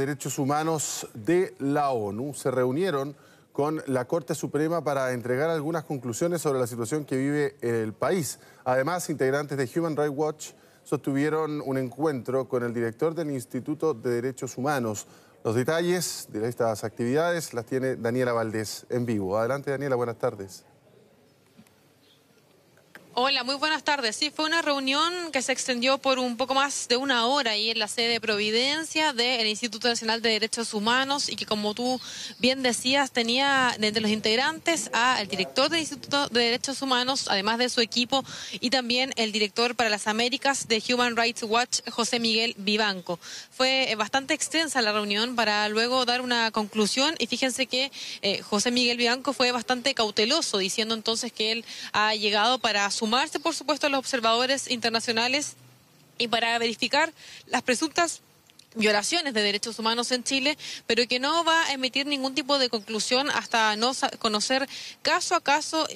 Derechos Humanos de la ONU se reunieron con la Corte Suprema para entregar algunas conclusiones sobre la situación que vive el país. Además, integrantes de Human Rights Watch sostuvieron un encuentro con el director del Instituto de Derechos Humanos. Los detalles de estas actividades las tiene Daniela Valdés en vivo. Adelante, Daniela, buenas tardes. Hola, muy buenas tardes. Sí, fue una reunión que se extendió por un poco más de una hora ahí en la sede de Providencia del Instituto Nacional de Derechos Humanos y que, como tú bien decías, tenía entre los integrantes al director del Instituto de Derechos Humanos, además de su equipo, y también el director para las Américas de Human Rights Watch, José Miguel Vivanco. Fue bastante extensa la reunión para luego dar una conclusión y fíjense que José Miguel Vivanco fue bastante cauteloso, diciendo entonces que él ha llegado para sumarse, por supuesto, a los observadores internacionales y para verificar las presuntas violaciones de derechos humanos en Chile, pero que no va a emitir ningún tipo de conclusión hasta no conocer caso a caso,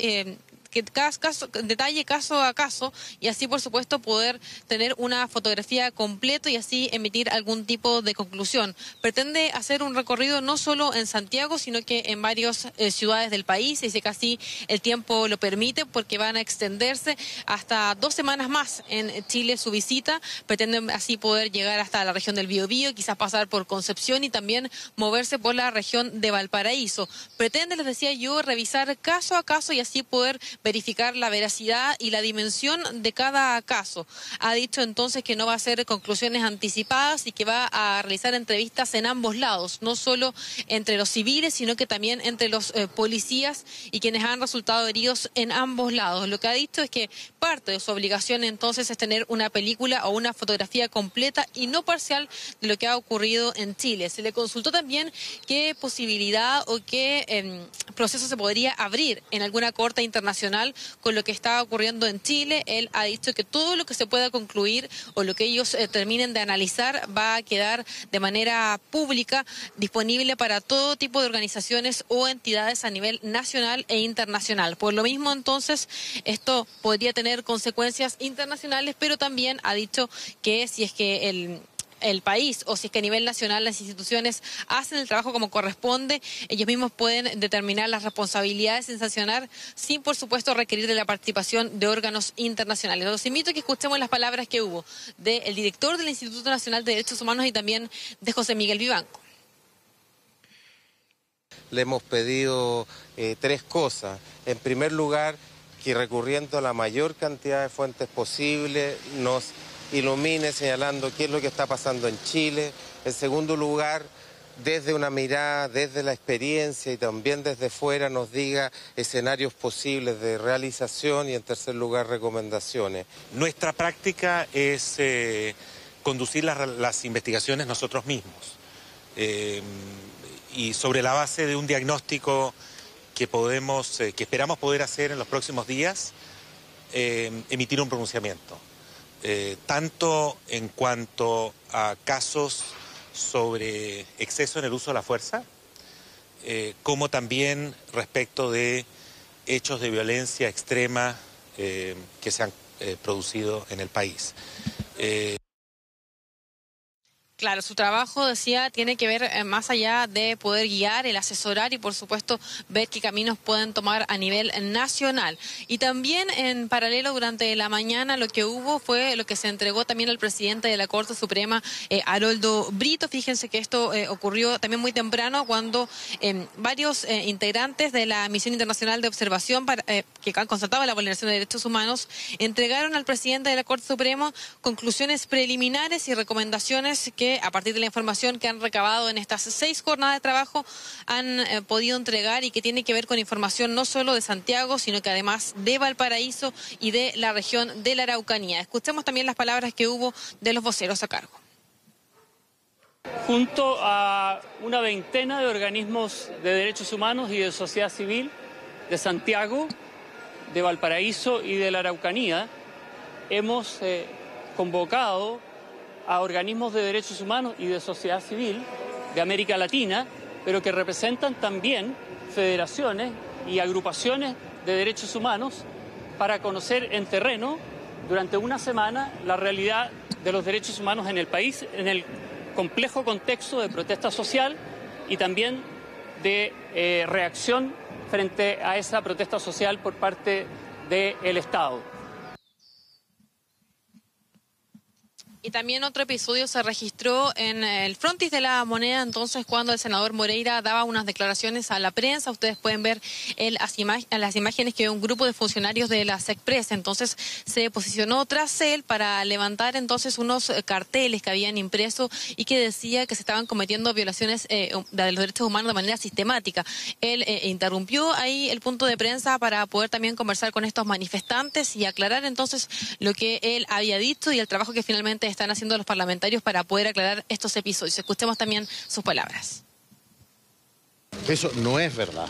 detalle caso a caso, y así, por supuesto, poder tener una fotografía completa y así emitir algún tipo de conclusión. Pretende hacer un recorrido no solo en Santiago, sino que en varias ciudades del país, y dice que así el tiempo lo permite, porque van a extenderse hasta 2 semanas más en Chile su visita. Pretenden así poder llegar hasta la región del Biobío, quizás pasar por Concepción y también moverse por la región de Valparaíso. Pretende, les decía yo, revisar caso a caso y así poder verificar la veracidad y la dimensión de cada caso. Ha dicho entonces que no va a hacer conclusiones anticipadas y que va a realizar entrevistas en ambos lados, no solo entre los civiles, sino que también entre los policías y quienes han resultado heridos en ambos lados. Lo que ha dicho es que parte de su obligación entonces es tener una película o una fotografía completa y no parcial de lo que ha ocurrido en Chile. Se le consultó también qué posibilidad o qué proceso se podría abrir en alguna corte internacional con lo que está ocurriendo en Chile. Él ha dicho que todo lo que se pueda concluir o lo que ellos terminen de analizar va a quedar de manera pública, disponible para todo tipo de organizaciones o entidades a nivel nacional e internacional. Por lo mismo, entonces, esto podría tener consecuencias internacionales, pero también ha dicho que si es que el país o si es que a nivel nacional las instituciones hacen el trabajo como corresponde, ellos mismos pueden determinar las responsabilidades en sancionar sin, por supuesto, requerir de la participación de órganos internacionales. Los invito a que escuchemos las palabras que hubo del director del Instituto Nacional de Derechos Humanos y también de José Miguel Vivanco. Le hemos pedido 3 cosas. En primer lugar, que recurriendo a la mayor cantidad de fuentes posible nos ilumine señalando qué es lo que está pasando en Chile. En segundo lugar, desde una mirada, desde la experiencia y también desde fuera, nos diga escenarios posibles de realización y, en tercer lugar, recomendaciones. Nuestra práctica es conducir las investigaciones nosotros mismos y sobre la base de un diagnóstico que podemos, que esperamos poder hacer en los próximos días, emitir un pronunciamiento. Tanto en cuanto a casos sobre exceso en el uso de la fuerza, como también respecto de hechos de violencia extrema que se han producido en el país. Claro, su trabajo, decía, tiene que ver más allá de poder guiar, el asesorar y, por supuesto, ver qué caminos pueden tomar a nivel nacional. Y también, en paralelo, durante la mañana lo que hubo fue lo que se entregó también al presidente de la Corte Suprema, Haroldo Brito. Fíjense que esto ocurrió también muy temprano cuando varios integrantes de la Misión Internacional de Observación que constataba la vulneración de derechos humanos entregaron al presidente de la Corte Suprema conclusiones preliminares y recomendaciones que, a partir de la información que han recabado en estas 6 jornadas de trabajo, han podido entregar y que tiene que ver con información no solo de Santiago, sino que además de Valparaíso y de la región de la Araucanía. Escuchemos también las palabras que hubo de los voceros a cargo. Junto a una veintena de organismos de derechos humanos y de sociedad civil de Santiago, de Valparaíso y de la Araucanía, hemos convocado a organismos de derechos humanos y de sociedad civil de América Latina, pero que representan también federaciones y agrupaciones de derechos humanos para conocer en terreno durante una semana la realidad de los derechos humanos en el país, en el complejo contexto de protesta social y también de reacción frente a esa protesta social por parte del Estado. Y también otro episodio se registró en el frontis de La Moneda, entonces, cuando el senador Moreira daba unas declaraciones a la prensa. Ustedes pueden ver las imágenes que un grupo de funcionarios de la SECPRES, entonces, se posicionó tras él para levantar, entonces, unos carteles que habían impreso y que decía que se estaban cometiendo violaciones de los derechos humanos de manera sistemática. Él interrumpió ahí el punto de prensa para poder también conversar con estos manifestantes y aclarar, entonces, lo que él había dicho y el trabajo que finalmente están haciendo los parlamentarios para poder aclarar estos episodios. Escuchemos también sus palabras. Eso no es verdad.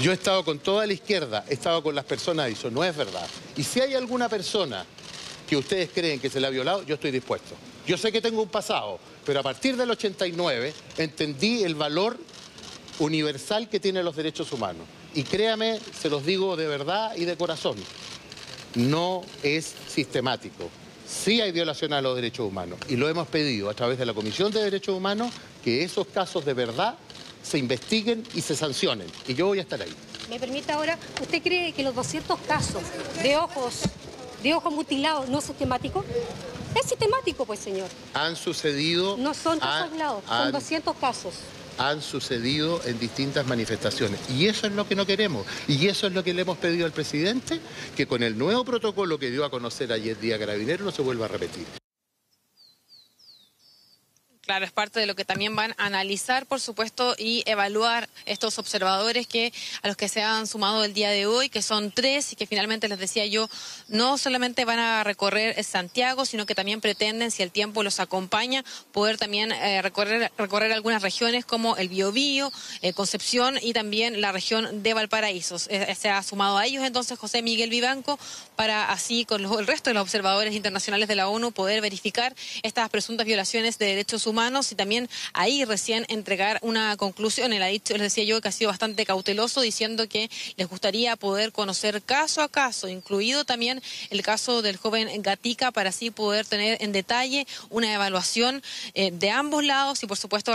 Yo he estado con toda la izquierda, he estado con las personas, eso no es verdad. Y si hay alguna persona que ustedes creen que se le ha violado, yo estoy dispuesto. Yo sé que tengo un pasado, pero a partir del 89 entendí el valor universal que tienen los derechos humanos. Y créame, se los digo de verdad y de corazón, no es sistemático. Sí hay violación a los derechos humanos y lo hemos pedido a través de la Comisión de Derechos Humanos que esos casos de verdad se investiguen y se sancionen. Y yo voy a estar ahí. Me permite ahora, ¿usted cree que los 200 casos de ojos mutilados no es sistemático? Es sistemático, pues, señor. Han sucedido... No son casos aislados, son 200 casos. Han sucedido en distintas manifestaciones. Y eso es lo que no queremos. Y eso es lo que le hemos pedido al presidente, que con el nuevo protocolo que dio a conocer ayer día Carabineros no se vuelva a repetir. Claro, es parte de lo que también van a analizar, por supuesto, y evaluar estos observadores a los que se han sumado el día de hoy, que son 3, y que finalmente, les decía yo, no solamente van a recorrer Santiago, sino que también pretenden, si el tiempo los acompaña, poder también recorrer algunas regiones como el Biobío, Concepción y también la región de Valparaíso. Se ha sumado a ellos entonces José Miguel Vivanco para así, con el resto de los observadores internacionales de la ONU, poder verificar estas presuntas violaciones de derechos humanos y también ahí recién entregar una conclusión. Él ha dicho, les decía yo, que ha sido bastante cauteloso, diciendo que les gustaría poder conocer caso a caso, incluido también el caso del joven Gatica, para así poder tener en detalle una evaluación de ambos lados y, por supuesto,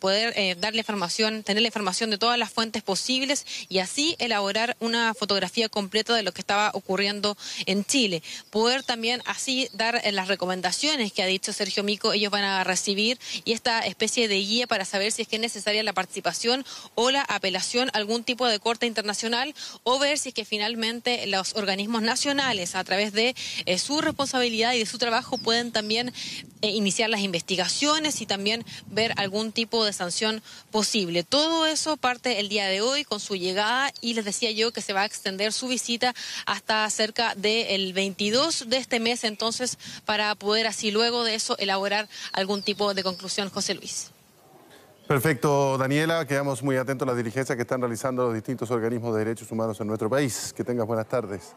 poder darle información, tener la información de todas las fuentes posibles y así elaborar una fotografía completa de lo que estaba ocurriendo en Chile. Poder también así dar las recomendaciones que ha dicho Sergio Mico, ellos van a recibir, y esta especie de guía para saber si es que es necesaria la participación o la apelación a algún tipo de corte internacional, o ver si es que finalmente los organismos nacionales, a través de su responsabilidad y de su trabajo, pueden también iniciar las investigaciones y también ver algún tipo de sanción posible. Todo eso parte el día de hoy con su llegada, y les decía yo que se va a extender su visita hasta cerca del 22 de este mes, entonces, para poder así luego de eso elaborar algún tipo de conclusión, José Luis. Perfecto, Daniela. Quedamos muy atentos a la diligencia que están realizando los distintos organismos de derechos humanos en nuestro país. Que tengas buenas tardes.